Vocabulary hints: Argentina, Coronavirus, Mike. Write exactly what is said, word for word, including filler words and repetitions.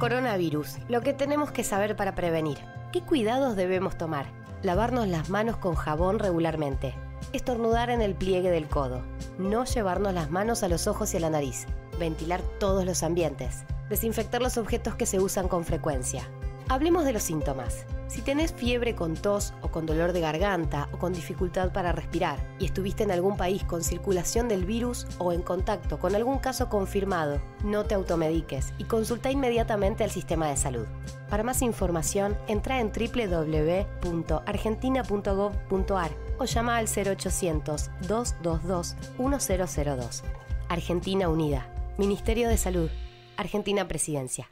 Coronavirus, lo que tenemos que saber para prevenir. ¿Qué cuidados debemos tomar? Lavarnos las manos con jabón regularmente. Estornudar en el pliegue del codo. No llevarnos las manos a los ojos y a la nariz. Ventilar todos los ambientes. Desinfectar los objetos que se usan con frecuencia. Hablemos de los síntomas. Si tenés fiebre con tos o con dolor de garganta o con dificultad para respirar y estuviste en algún país con circulación del virus o en contacto con algún caso confirmado, no te automediques y consulta inmediatamente al sistema de salud. Para más información, entra en doble u doble u doble u punto argentina punto gov punto ar o llama al cero ochocientos, dos dos dos, uno cero cero dos. Argentina Unida. Ministerio de Salud. Argentina Presidencia.